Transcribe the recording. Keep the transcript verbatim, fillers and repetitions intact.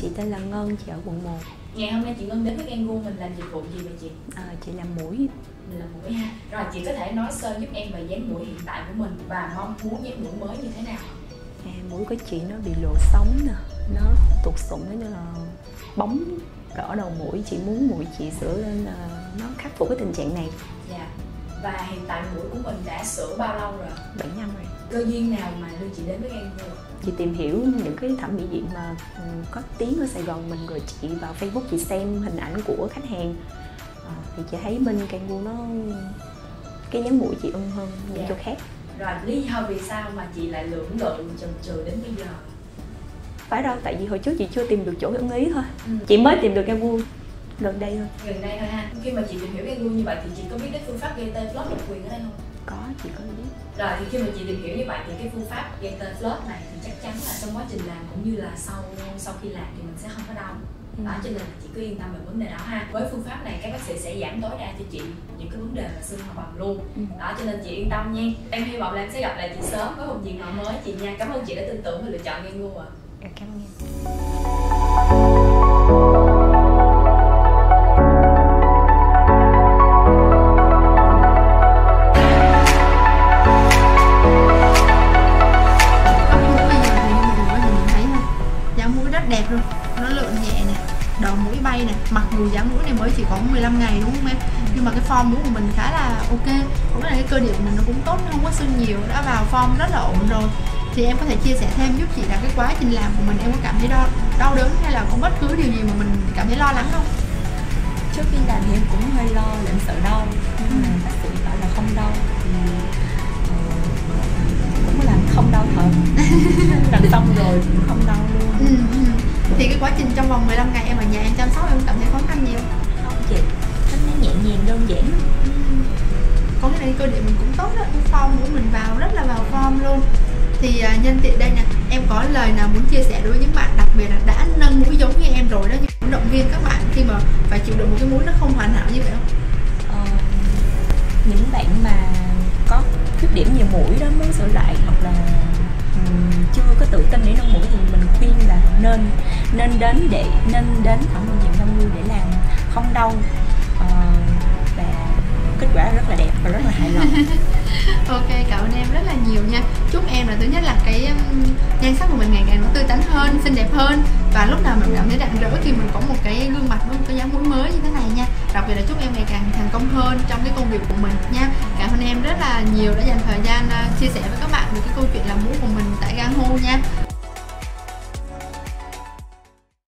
Chị tên là Ngân, chị ở quận một. Ngày hôm nay chị Ngân đến với Gangwhoo, mình làm dịch vụ gì vậy chị? À, chị làm mũi. Mình làm mũi ha. Rồi chị có thể nói sơ giúp em về dáng mũi hiện tại của mình và mong muốn dáng mũi mới như thế nào? À, mũi của chị nó bị lộ sóng nè, nó tụt sụn, nó như là bóng đỏ đầu mũi. Chị muốn mũi chị sửa lên là nó khắc phục cái tình trạng này. Dạ. Và hiện tại mũi của mình đã sửa bao lâu rồi? bảy năm rồi. Cơ duyên nào mà đưa chị đến với Gangwhoo? Chị tìm hiểu những cái thẩm mỹ viện mà có tiếng ở Sài Gòn mình, rồi chị vào Facebook chị xem hình ảnh của khách hàng, à, thì chị thấy bên Gangwhoo nó cái dáng mũi chị ưng hơn những yeah. chỗ khác. Rồi lý do vì sao mà chị lại lưỡng lự chần chừ đến bây giờ? Phải đâu, tại vì hồi trước chị chưa tìm được chỗ ưng ý thôi. Ừ. Chị mới tìm được Gangwhoo gần đây thôi. Gần đây thôi ha. Khi mà chị tìm hiểu Gangwhoo như vậy thì chị có biết đến phương pháp gây tê Plus độc quyền ở đây không? Có, chị có biết. Rồi thì khi mà chị tìm hiểu như vậy thì cái phương pháp gây tê Plus này thì chắc chắn là trong quá trình làm cũng như là sau sau khi làm thì mình sẽ không có đau. Ừ. Đó cho nên chị cứ yên tâm về vấn đề đó ha. Với phương pháp này các bác sĩ sẽ giảm tối đa cho chị những cái vấn đề về xương hàm ẩm luôn. Ừ. Đó cho nên chị yên tâm nha. Em hy vọng là em sẽ gặp lại chị sớm với một diện mạo mới chị nha. Cảm ơn chị đã tin tưởng và lựa chọn Gangwhoo ạ. À. Cảm ơn em. Đẹp luôn, nó lượn nhẹ nè, đầu mũi bay nè, mặc dù dáng mũi này mới chỉ có mười lăm ngày đúng không em? Nhưng mà cái form mũi của mình khá là ok, cũng là cái cơ địa của mình nó cũng tốt, không có sưng nhiều, đã vào form rất là ổn rồi. Thì em có thể chia sẻ thêm giúp chị là cái quá trình làm của mình em có cảm thấy đau, đau đớn hay là có bất cứ điều gì mà mình cảm thấy lo lắng không? Trước khi làm thì em cũng hơi lo, em sợ đau, nhưng mà bác sĩ bảo là không đau thì cũng làm không đau thật, làm xong rồi cũng không đau luôn. Ừ. Thì cái quá trình trong vòng mười lăm ngày em ở nhà em chăm sóc em cảm thấy khó khăn nhiều không chị? Nó nhẹ nhàng đơn giản. Ừ. Có cái này cơ địa mình cũng tốt đó, cái form của mình vào rất là vào form luôn. Thì à, nhân tiện đây nè, em có lời nào muốn chia sẻ đối với những bạn đặc biệt là đã nâng mũi giống như em rồi đó, nhưng động viên các bạn khi mà phải chịu đựng một cái mũi nó không hoàn hảo như vậy không? Ờ, những bạn mà có khuyết điểm về mũi đó muốn sửa lại hoặc là chưa có tự tin để nâng mũi thì mình khuyên là nên nên đến để nên đến thẩm mỹ viện Gangwhoo để làm không đau, ờ, và kết quả rất là đẹp và rất là hài lòng. Ok, cảm ơn em rất là nhiều nha. Chúc em là thứ nhất là cái nhan sắc của mình ngày càng nó tươi tắn hơn, xinh đẹp hơn, và lúc nào mình cảm thấy rạng rỡ khi mình có một cái gương mặt với một cái dáng mũi mới như thế này nha. Đặc biệt là chúc em ngày càng thành công hơn trong cái công việc của mình nha. Cảm ơn em rất là nhiều đã dành thời gian chia sẻ với các bạn về cái câu chuyện làm mũi của mình tại Gangwhoo nha.